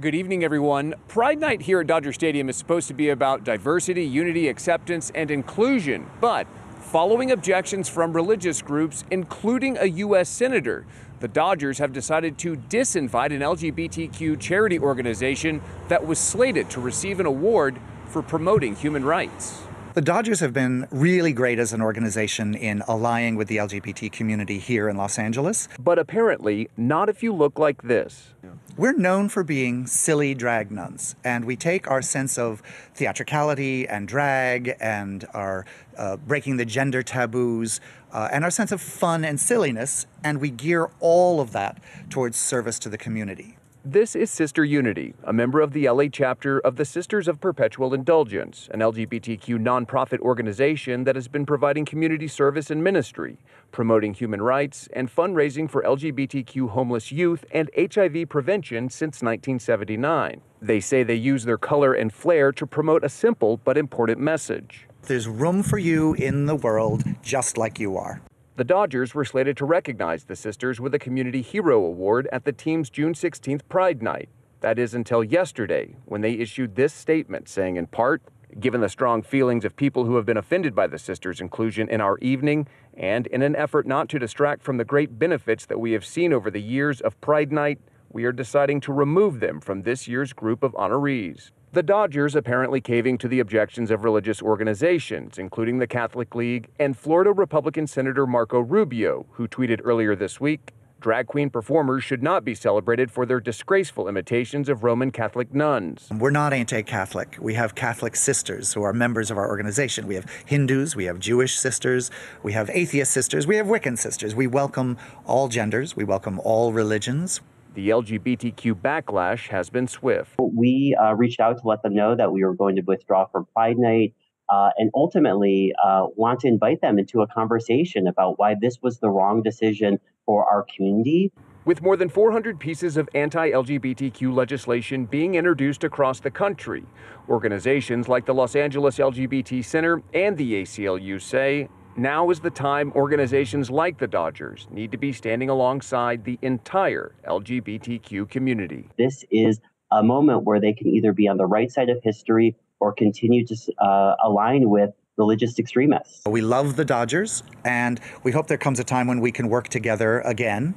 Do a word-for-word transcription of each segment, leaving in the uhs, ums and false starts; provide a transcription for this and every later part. Good evening, everyone. Pride Night here at Dodger Stadium is supposed to be about diversity, unity, acceptance, and inclusion. But following objections from religious groups, including a U S senator, the Dodgers have decided to disinvite an L G B T Q charity organization that was slated to receive an award for promoting human rights. The Dodgers have been really great as an organization in allying with the L G B T community here in Los Angeles. But apparently, not if you look like this. Yeah. We're known for being silly drag nuns, and we take our sense of theatricality and drag and our uh, breaking the gender taboos uh, and our sense of fun and silliness, and we gear all of that towards service to the community. This is Sister Unity, a member of the L A chapter of the Sisters of Perpetual Indulgence, an L G B T Q nonprofit organization that has been providing community service and ministry, promoting human rights, and fundraising for L G B T Q homeless youth and H I V prevention since nineteen seventy-nine. They say they use their color and flair to promote a simple but important message. There's room for you in the world just like you are. The Dodgers were slated to recognize the sisters with a Community Hero Award at the team's June sixteenth Pride Night. That is until yesterday, when they issued this statement saying, in part, given the strong feelings of people who have been offended by the sisters' inclusion in our evening, and in an effort not to distract from the great benefits that we have seen over the years of Pride Night, we are deciding to remove them from this year's group of honorees. The Dodgers apparently caving to the objections of religious organizations, including the Catholic League and Florida Republican Senator Marco Rubio, who tweeted earlier this week, drag queen performers should not be celebrated for their disgraceful imitations of Roman Catholic nuns. We're not anti-Catholic. We have Catholic sisters who are members of our organization. We have Hindus, we have Jewish sisters, we have atheist sisters, we have Wiccan sisters. We welcome all genders, we welcome all religions. The L G B T Q backlash has been swift. We uh, reached out to let them know that we were going to withdraw from Pride Night uh, and ultimately uh, want to invite them into a conversation about why this was the wrong decision for our community. With more than four hundred pieces of anti-L G B T Q legislation being introduced across the country, organizations like the Los Angeles L G B T Center and the A C L U say, now is the time organizations like the Dodgers need to be standing alongside the entire L G B T Q community. This is a moment where they can either be on the right side of history or continue to uh, align with religious extremists. We love the Dodgers, and we hope there comes a time when we can work together again.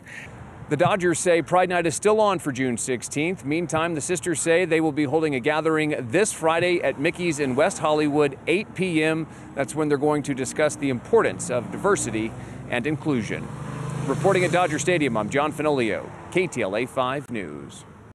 The Dodgers say Pride Night is still on for June sixteenth. Meantime, the sisters say they will be holding a gathering this Friday at Mickey's in West Hollywood, eight p m That's when they're going to discuss the importance of diversity and inclusion. Reporting at Dodger Stadium, I'm John Fenoglio, K T L A five News.